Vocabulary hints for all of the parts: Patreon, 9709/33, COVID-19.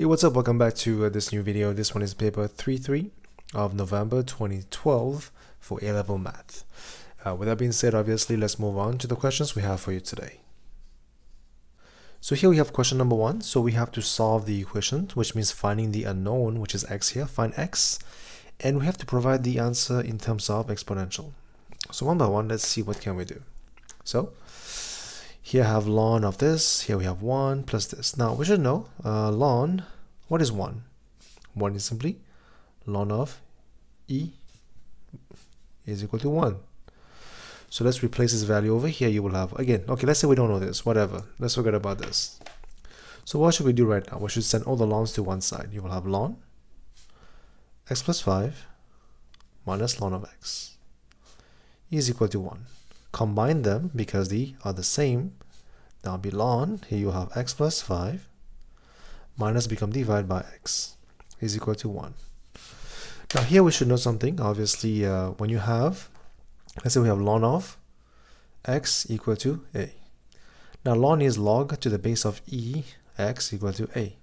Hey, what's up? Welcome back to this new video. This one is paper 3-3 of November 2012 for A Level Math. With that being said, obviously, let's move on to the questions we have for you today. So here we have question number 1. So we have to solve the equation, which means finding the unknown, which is x here. Find x, and we have to provide the answer in terms of exponential. So one by one, let's see what can we do. So here I have ln of this, here we have 1 plus this. Now we should know ln, what is 1? 1 is simply ln of e is equal to 1. So let's replace this value over here. You will have, again, okay, let's say we don't know this, whatever. Let's forget about this. So what should we do right now? We should send all the lns to one side. You will have ln x plus 5 minus ln of x is equal to 1. Combine them because they are the same. Now be ln, here you have x plus 5 minus become divided by x is equal to 1. Now here we should know something. Obviously, when you have, let's say we have ln of x equal to a. Now ln is log to the base of e, x equal to a.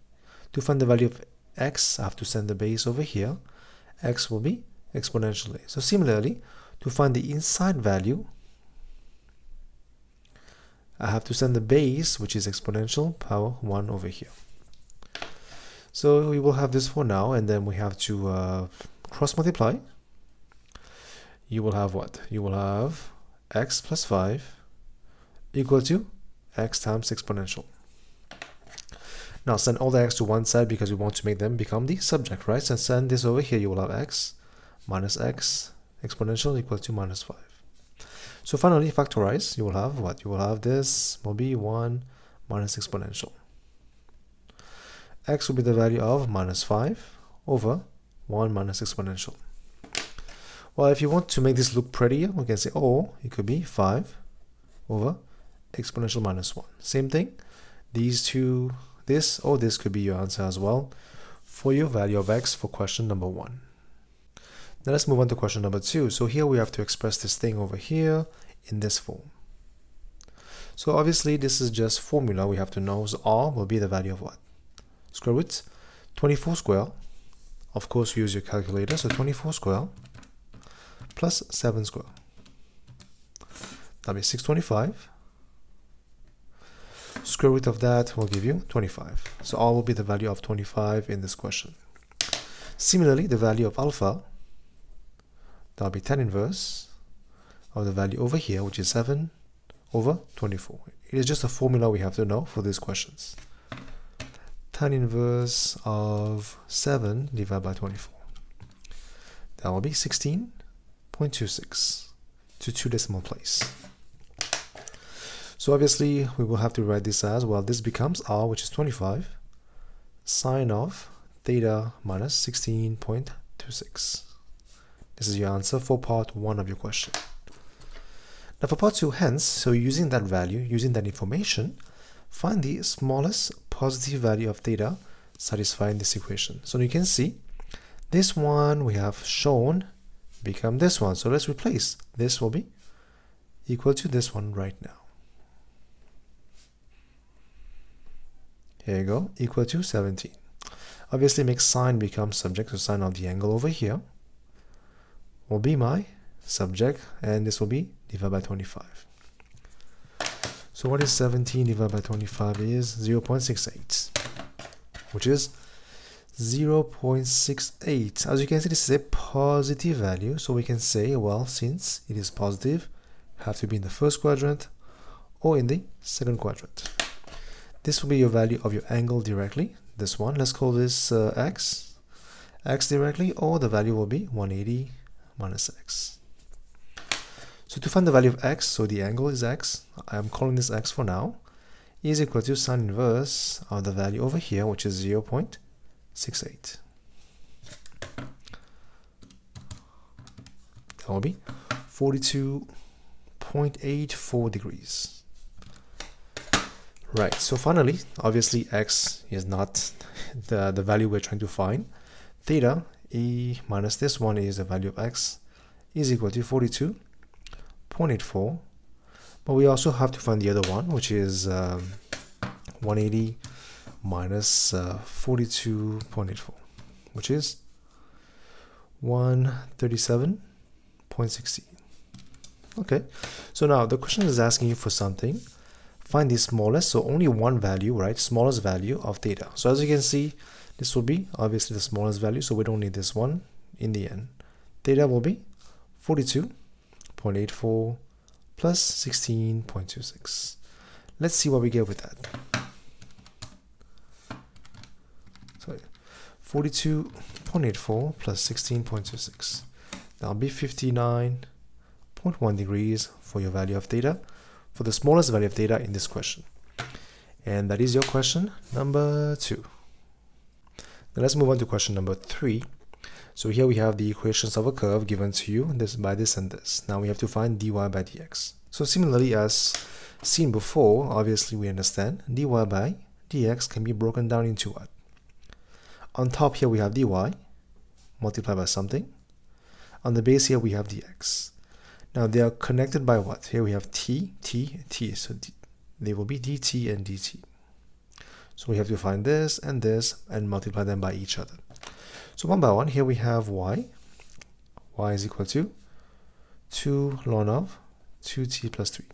To find the value of x, I have to send the base over here. X will be exponential a. So similarly, to find the inside value, I have to send the base, which is exponential power 1 over here. So we will have this for now, and then we have to cross multiply. You will have what? You will have x plus 5 equal to x times exponential. Now send all the x to one side because we want to make them become the subject, right? So send this over here, you will have x minus x exponential equal to minus 5. So finally, factorize, you will have what? You will have this will be 1 minus exponential. X will be the value of minus 5 over 1 minus exponential. Well, if you want to make this look prettier, we can say, oh, it could be 5 over exponential minus 1. Same thing. These two, this or this could be your answer as well for your value of x for question number 1. Now let's move on to question number 2. So here we have to express this thing over here in this form. So obviously this is just formula we have to know. So r will be the value of what? Square root 24 square. Of course you use your calculator. So 24 square plus 7 square. That'll be 625. Square root of that will give you 25. So r will be the value of 25 in this question. Similarly, the value of alpha, that'll be 10 inverse of the value over here, which is 7 over 24. It is just a formula we have to know for these questions. 10 inverse of 7 divided by 24. That will be 16.26 to 2 decimal place. So obviously, we will have to write this as, well, this becomes r, which is 25, sine of theta minus 16.26. This is your answer for part 1 of your question. Now for part 2, hence, so using that value, using that information, find the smallest positive value of theta satisfying this equation. So you can see this one we have shown become this one. So let's replace. This will be equal to this one right now. Here you go, equal to 17. Obviously make sine become subject, so sine of the angle over here will be my subject, and this will be divided by 25. So what is 17 divided by 25 is 0.68, which is 0.68. As you can see, this is a positive value, so we can say, well, since it is positive, have to be in the first quadrant or in the second quadrant. This will be your value of your angle directly, this one. Let's call this x directly, or the value will be 180 minus x. So to find the value of x, so the angle is x, I am calling this x for now, is equal to sine inverse of the value over here, which is 0.68. That will be 42.84 degrees. Right, so finally, obviously x is not the value we're trying to find. Theta e minus this one is the value of x is equal to 42.84, but we also have to find the other one, which is 180 minus 42.84, which is 137.60. Okay, so now the question is asking you for something. Find the smallest, so only one value, right? Smallest value of theta. So as you can see, this will be obviously the smallest value, so we don't need this one in the end. Theta will be 42.84 plus 16.26. Let's see what we get with that. Sorry, 42.84 plus 16.26. That'll be 59.1 degrees for your value of theta, for the smallest value of theta in this question. And that is your question number 2. Now let's move on to question number 3. So here we have the equations of a curve given to you by this and this. Now we have to find dy by dx. So similarly, as seen before, obviously we understand dy by dx can be broken down into what? On top here we have dy, multiplied by something. On the base here we have dx. Now they are connected by what? Here we have t, t, t, so they will be dt and dt. So we have to find this and multiply them by each other. So one by one, here we have y is equal to 2 ln of 2t plus 3.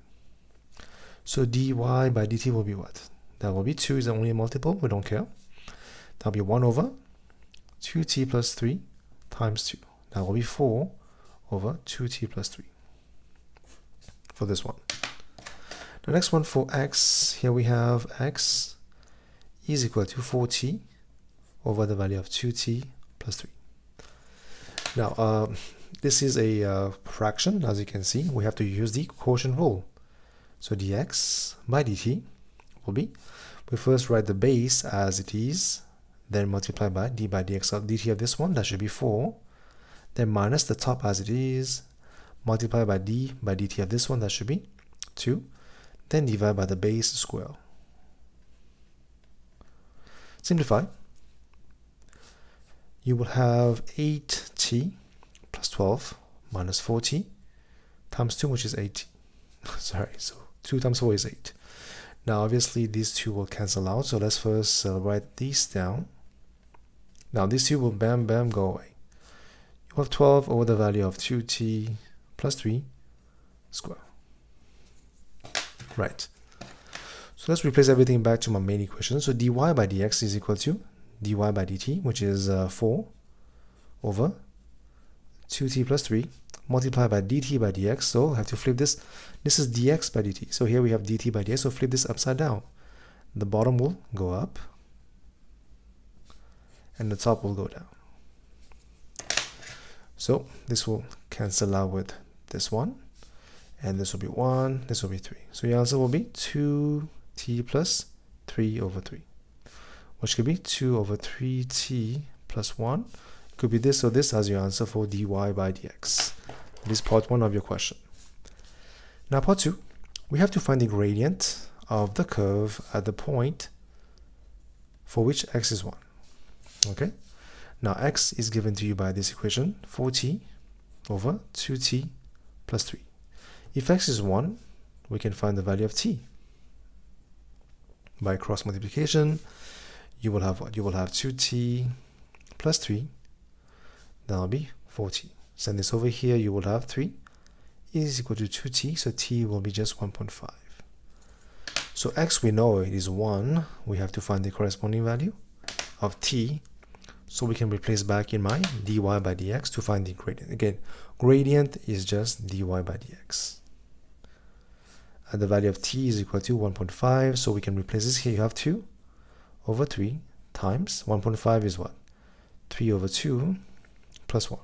So dy by dt will be what? That will be 2 is only a multiple, we don't care. That will be 1 over 2t plus 3 times 2. That will be 4 over 2t plus 3 for this one. The next one for x, here we have x is equal to 4t over the value of 2t plus 3. Now, this is a fraction, as you can see. We have to use the quotient rule. So dx by dt will be, we first write the base as it is, then multiply by d by dx of dt of this one, that should be 4, then minus the top as it is, multiply by d by dt of this one, that should be 2, then divide by the base square. Simplify. You will have 8t plus 12 minus 4t times 2, which is 8t. Sorry, so 2 times 4 is 8. Now obviously these two will cancel out, so let's first write these down. Now these two will bam bam go away. You have 12 over the value of 2t plus 3 square. Right, so let's replace everything back to my main equation. So dy by dx is equal to dy by dt, which is 4 over 2t plus 3 multiplied by dt by dx. So I have to flip this. This is dx by dt. So here we have dt by dx. So flip this upside down. The bottom will go up and the top will go down. So this will cancel out with this one. And this will be 1, this will be 3. So your answer will be 2t plus 3 over 3, which could be 2 over 3t plus 1. It could be this or this as your answer for dy by dx. This is part 1 of your question. Now part 2, we have to find the gradient of the curve at the point for which x is 1. Okay. Now x is given to you by this equation, 4t over 2t plus 3. If x is 1, we can find the value of t. By cross multiplication, you will have what? You will have 2t plus 3, that will be 4t. Send this over here, you will have 3 is equal to 2t, so t will be just 1.5. So x, we know it is 1, we have to find the corresponding value of t, so we can replace back in my dy by dx to find the gradient. Again, gradient is just dy by dx. And the value of t is equal to 1.5, so we can replace this here. You have 2 over 3 times 1.5 is what? 3 over 2 plus 1.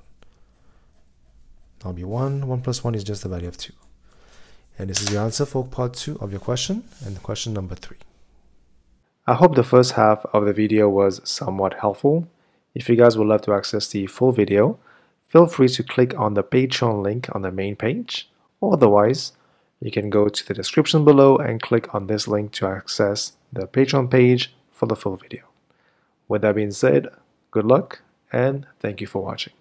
That'll be 1. 1 plus 1 is just the value of 2. And this is your answer for part 2 of your question and question number 3. I hope the first half of the video was somewhat helpful. If you guys would love to access the full video, feel free to click on the Patreon link on the main page. Otherwise, you can go to the description below and click on this link to access the Patreon page for the full video. With that being said, good luck and thank you for watching.